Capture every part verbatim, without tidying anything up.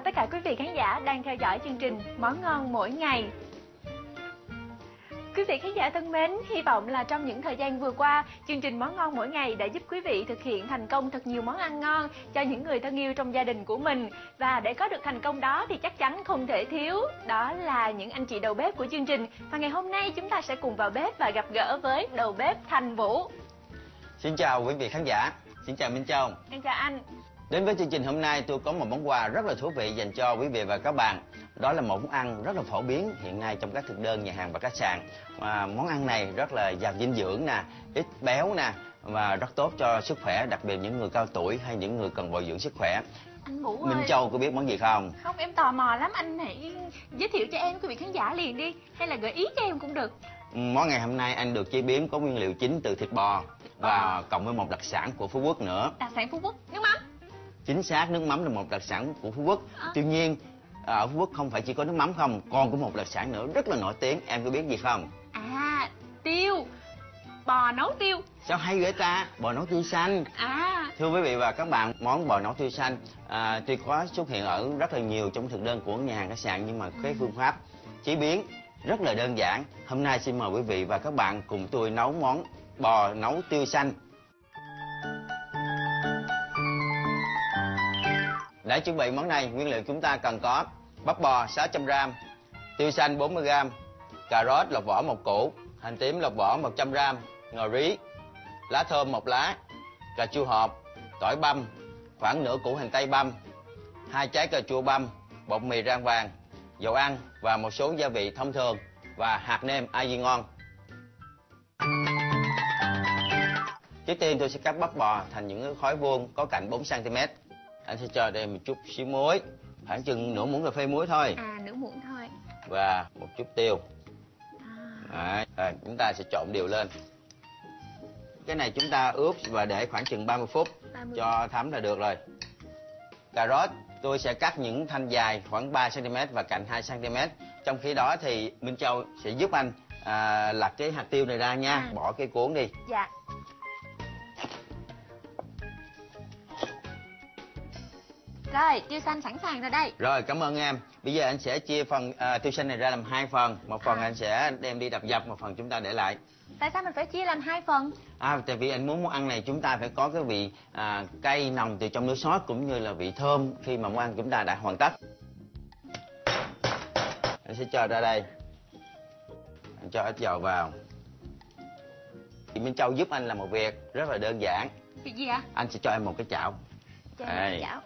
chào tất cả quý vị khán giả đang theo dõi chương trình Món Ngon Mỗi Ngày. Quý vị khán giả thân mến, hy vọng là trong những thời gian vừa qua, chương trình Món Ngon Mỗi Ngày đã giúp quý vị thực hiện thành công thật nhiều món ăn ngon cho những người thân yêu trong gia đình của mình. Và để có được thành công đó thì chắc chắn không thể thiếu, đó là những anh chị đầu bếp của chương trình. Và ngày hôm nay chúng ta sẽ cùng vào bếp và gặp gỡ với đầu bếp Thành Vũ. Xin chào quý vị khán giả, xin chào Minh Châu. Xin chào anh. Đến với chương trình hôm nay, tôi có một món quà rất là thú vị dành cho quý vị và các bạn. Đó là một món ăn rất là phổ biến hiện nay trong các thực đơn nhà hàng và các sạn. À, món ăn này rất là giàu dinh dưỡng nè, ít béo nè và rất tốt cho sức khỏe, đặc biệt những người cao tuổi hay những người cần bồi dưỡng sức khỏe. Anh Vũ ơi, Minh Châu có biết món gì không? Không, em tò mò lắm, anh hãy giới thiệu cho em, quý vị khán giả liền đi, hay là gợi ý cho em cũng được. Món ngày hôm nay anh được chế biến có nguyên liệu chính từ thịt bò và cộng với một đặc sản của Phú Quốc nữa. Đặc sản Phú Quốc, nước mắm. Chính xác, nước mắm là một đặc sản của Phú Quốc. À. Tuy nhiên ở Phú Quốc không phải chỉ có nước mắm không, còn có một đặc sản nữa rất là nổi tiếng, em có biết gì không? À, tiêu. Bò nấu tiêu. Sao hay vậy ta? Bò nấu tiêu xanh. À. Thưa quý vị và các bạn, món bò nấu tiêu xanh à, tuy có xuất hiện ở rất là nhiều trong thực đơn của nhà hàng khách sạn, nhưng mà cái phương pháp chế biến rất là đơn giản. Hôm nay xin mời quý vị và các bạn cùng tôi nấu món bò nấu tiêu xanh. Để chuẩn bị món này, nguyên liệu chúng ta cần có bắp bò sáu trăm gờ-ram, tiêu xanh bốn mươi gờ-ram, cà rốt lọc vỏ một củ, hành tím lọc vỏ một trăm gờ-ram, ngò rí, lá thơm một lá, cà chua hộp, tỏi băm, khoảng nửa củ hành tây băm, hai trái cà chua băm, bột mì rang vàng, dầu ăn và một số gia vị thông thường và hạt nêm Aji ngon. Trước tiên tôi sẽ cắt bắp bò thành những khối vuông có cạnh bốn xăng-ti-mét. Anh sẽ cho đây một chút xíu muối, khoảng chừng nửa muỗng cà phê muối thôi. À, nửa muỗng thôi. Và một chút tiêu. À. Đấy, chúng ta sẽ trộn đều lên. Cái này chúng ta ướp và để khoảng chừng ba mươi phút cho thấm là được rồi. Cà rốt tôi sẽ cắt những thanh dài khoảng ba xăng-ti-mét và cạnh hai xăng-ti-mét. Trong khi đó thì Minh Châu sẽ giúp anh à, lặt cái hạt tiêu này ra nha. À. Bỏ cái cuống đi. Dạ. Rồi, tiêu xanh sẵn sàng rồi đây. Rồi, cảm ơn em. Bây giờ anh sẽ chia phần à, tiêu xanh này ra làm hai phần. Một phần à. anh sẽ đem đi đập dập, một phần chúng ta để lại. Tại sao mình phải chia làm hai phần? À, tại vì anh muốn món ăn này chúng ta phải có cái vị à, cay nồng từ trong nước sốt, cũng như là vị thơm khi mà món ăn chúng ta đã hoàn tất. Anh sẽ cho ra đây. Anh cho ít dầu vào. Chị Minh Châu giúp anh làm một việc rất là đơn giản. Việc gì ạ? Anh sẽ cho em một cái chảo. Cho em một chảo.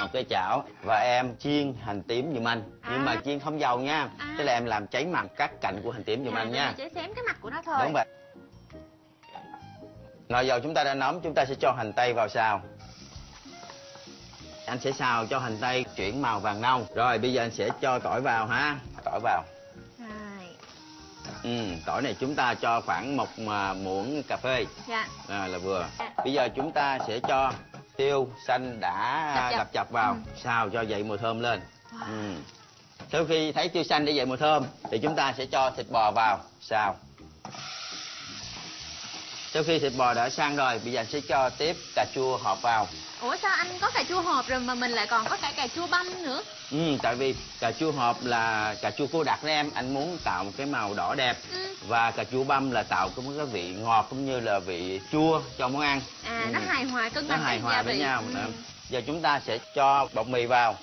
Một cái chảo và em chiên hành tím giùm anh, à. nhưng mà chiên không dầu nha, à. tức là em làm cháy mặt các cạnh của hành tím giùm à, anh nha, cháy xém cái mặt của nó thôi. Đúng vậy. Nồi dầu chúng ta đã nóng, chúng ta sẽ cho hành tây vào xào. Anh sẽ xào cho hành tây chuyển màu vàng nâu. Rồi bây giờ anh sẽ cho tỏi vào ha, tỏi vào. Ừ, tỏi này chúng ta cho khoảng một muỗng cà phê. Dạ. À, là vừa. Dạ. Bây giờ chúng ta sẽ cho tiêu xanh đã đập chập, đập chập vào, ừ. xào cho dậy mùi thơm lên. Wow. Ừ. Sau khi thấy tiêu xanh để dậy mùi thơm thì chúng ta sẽ cho thịt bò vào xào. Sau khi thịt bò đã sang rồi, bây giờ sẽ cho tiếp cà chua hộp vào. Ủa sao anh có cà chua hộp rồi mà mình lại còn có cả cà chua băm nữa? Ừ, tại vì cà chua hộp là cà chua cô đặc đó em, anh muốn tạo một cái màu đỏ đẹp. Ừ. Và cà chua băm là tạo cái vị ngọt cũng như là vị chua cho món ăn. À, ừ. nó hài hòa cân bằng, nó hài hòa với nhau. Ừ. Giờ chúng ta sẽ cho bột mì vào.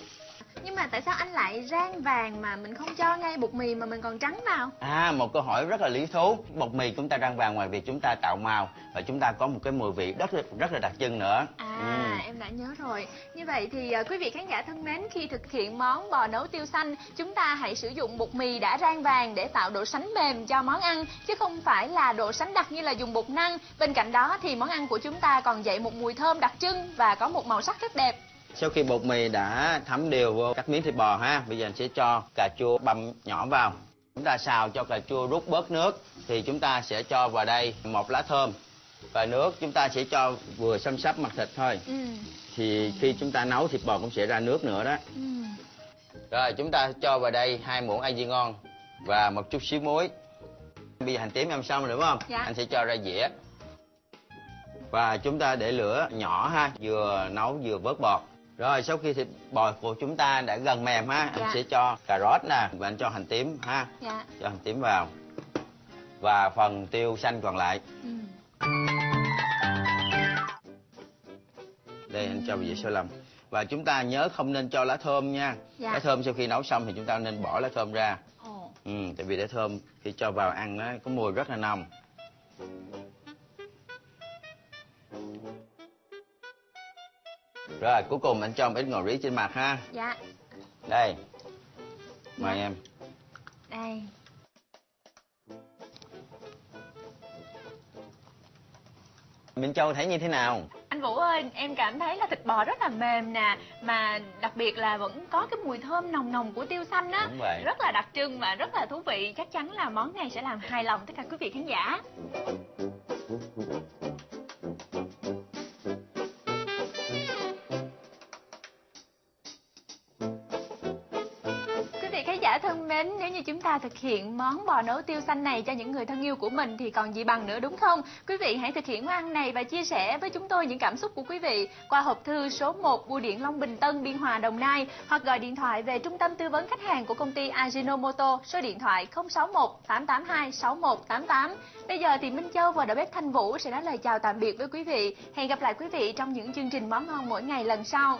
Nhưng mà tại sao anh lại rang vàng mà mình không cho ngay bột mì mà mình còn trắng vào? À, một câu hỏi rất là lý thú. Bột mì chúng ta rang vàng ngoài việc chúng ta tạo màu và chúng ta có một cái mùi vị rất rất là đặc trưng nữa. À, ừ. em đã nhớ rồi. Như vậy thì quý vị khán giả thân mến, khi thực hiện món bò nấu tiêu xanh, chúng ta hãy sử dụng bột mì đã rang vàng để tạo độ sánh mềm cho món ăn, chứ không phải là độ sánh đặc như là dùng bột năng. Bên cạnh đó thì món ăn của chúng ta còn dậy một mùi thơm đặc trưng và có một màu sắc rất đẹp. Sau khi bột mì đã thấm đều vô các miếng thịt bò ha, bây giờ mình sẽ cho cà chua băm nhỏ vào. Chúng ta xào cho cà chua rút bớt nước thì chúng ta sẽ cho vào đây một lá thơm và nước, chúng ta sẽ cho vừa xăm xắp mặt thịt thôi. Ừ. Thì khi chúng ta nấu thịt bò cũng sẽ ra nước nữa đó. Ừ. Rồi chúng ta cho vào đây hai muỗng Aji ngon và một chút xíu muối. Bây giờ hành tím em xong rồi đúng không? Dạ. Anh sẽ cho ra dĩa. Và chúng ta để lửa nhỏ ha, vừa nấu vừa vớt bọt. Rồi sau khi thịt bò của chúng ta đã gần mềm ha, dạ. Anh sẽ cho cà rốt nè và anh cho hành tím ha, dạ. Cho hành tím vào và phần tiêu xanh còn lại. Ừ. Đây anh cho vị số lầm. Và chúng ta nhớ không nên cho lá thơm nha, dạ. Lá thơm sau khi nấu xong thì chúng ta nên bỏ lá thơm ra. Ồ. Ừ, tại vì lá thơm khi cho vào ăn nó có mùi rất là nồng. Rồi cuối cùng anh cho một ít ngò rí trên mặt ha. Dạ. Đây. Mời dạ. em. Đây. Minh Châu thấy như thế nào? Anh Vũ ơi, em cảm thấy là thịt bò rất là mềm nè, mà đặc biệt là vẫn có cái mùi thơm nồng nồng của tiêu xanh á, rất là đặc trưng và rất là thú vị. Chắc chắn là món này sẽ làm hài lòng tất cả quý vị khán giả. Thân mến, nếu như chúng ta thực hiện món bò nấu tiêu xanh này cho những người thân yêu của mình thì còn gì bằng nữa, đúng không? Quý vị hãy thực hiện món ăn này và chia sẻ với chúng tôi những cảm xúc của quý vị qua hộp thư số một Bưu điện Long Bình Tân, Biên Hòa, Đồng Nai, hoặc gọi điện thoại về Trung tâm Tư vấn Khách hàng của công ty Ajinomoto, số điện thoại không sáu một, tám tám hai, sáu một tám tám. Bây giờ thì Minh Châu và đội bếp Thành Vũ sẽ nói lời chào tạm biệt với quý vị. Hẹn gặp lại quý vị trong những chương trình Món Ngon Mỗi Ngày lần sau.